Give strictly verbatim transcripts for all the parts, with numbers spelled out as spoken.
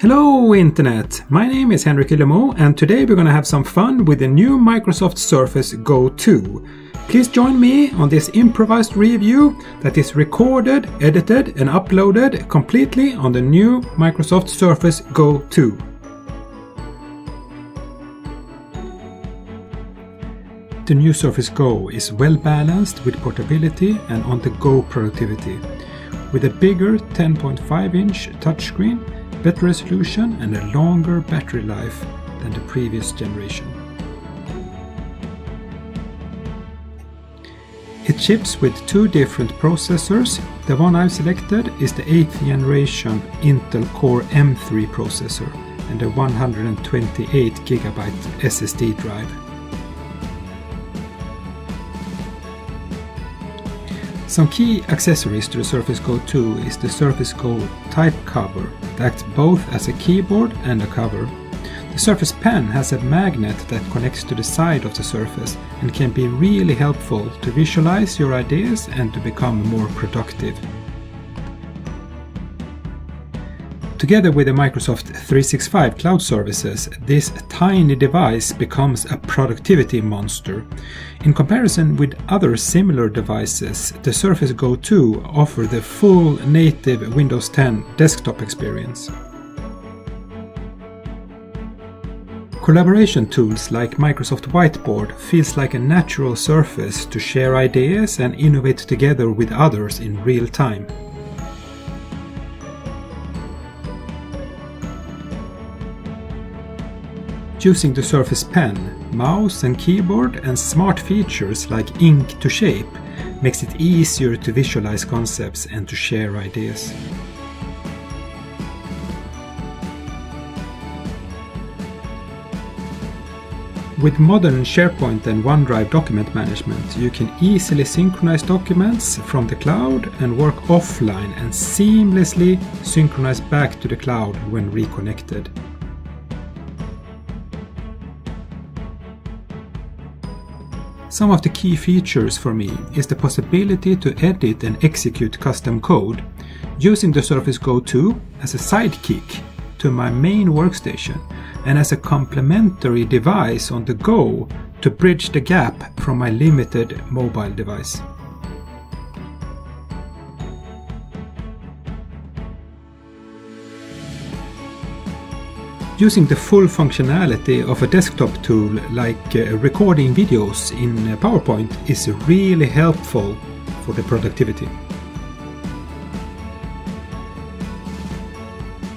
Hello Internet! My name is Henrik Yllemo and today we're going to have some fun with the new Microsoft Surface Go two. Please join me on this improvised review that is recorded, edited and uploaded completely on the new Microsoft Surface Go two. The new Surface Go is well balanced with portability and on-the-go productivity. With a bigger ten point five inch touchscreen, better resolution and a longer battery life than the previous generation. It ships with two different processors. The one I've selected is the eighth generation Intel Core M three processor and a one hundred twenty-eight gigabyte S S D drive. Some key accessories to the Surface Go two is the Surface Go type cover that acts both as a keyboard and a cover. The Surface Pen has a magnet that connects to the side of the Surface and can be really helpful to visualize your ideas and to become more productive. Together with the Microsoft three sixty-five cloud services, this tiny device becomes a productivity monster. In comparison with other similar devices, the Surface Go two offers the full native Windows ten desktop experience. Collaboration tools like Microsoft Whiteboard feels like a natural surface to share ideas and innovate together with others in real time. Using the Surface Pen, mouse and keyboard and smart features like ink to shape makes it easier to visualize concepts and to share ideas. With modern SharePoint and OneDrive document management, you can easily synchronize documents from the cloud and work offline and seamlessly synchronize back to the cloud when reconnected. Some of the key features for me is the possibility to edit and execute custom code using the Surface Go two as a sidekick to my main workstation and as a complementary device on the go to bridge the gap from my limited mobile device. Using the full functionality of a desktop tool like uh, recording videos in PowerPoint is really helpful for the productivity.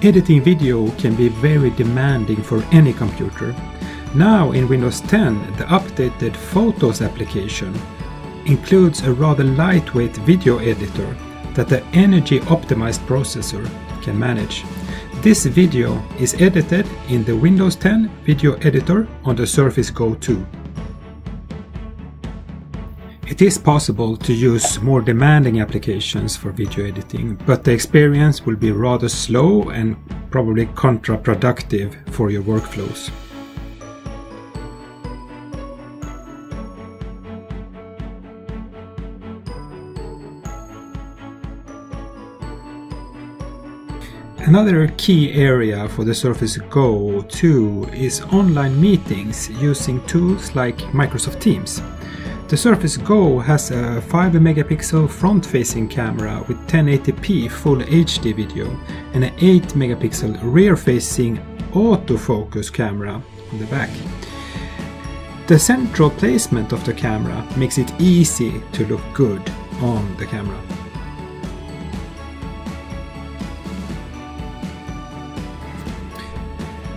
Editing video can be very demanding for any computer. Now in Windows ten, the updated Photos application includes a rather lightweight video editor that the energy-optimized processor can manage. This video is edited in the Windows ten video editor on the Surface Go two. It is possible to use more demanding applications for video editing, but the experience will be rather slow and probably counterproductive for your workflows. Another key area for the Surface Go two is online meetings using tools like Microsoft Teams. The Surface Go has a five megapixel front-facing camera with ten eighty p full H D video and an eight megapixel rear-facing autofocus camera on the back. The central placement of the camera makes it easy to look good on the camera.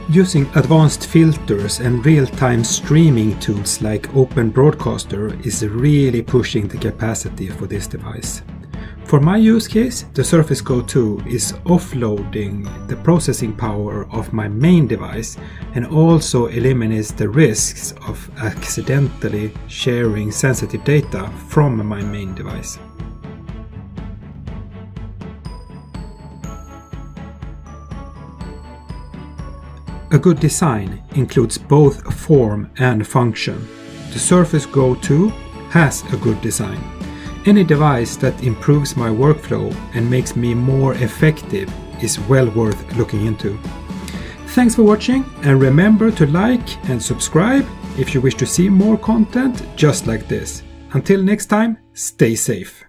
Using advanced filters and real-time streaming tools like Open Broadcaster is really pushing the capacity for this device. For my use case, the Surface Go two is offloading the processing power of my main device and also eliminates the risks of accidentally sharing sensitive data from my main device. A good design includes both form and function. The Surface Go two has a good design. Any device that improves my workflow and makes me more effective is well worth looking into. Thanks for watching, and remember to like and subscribe if you wish to see more content just like this. Until next time, stay safe.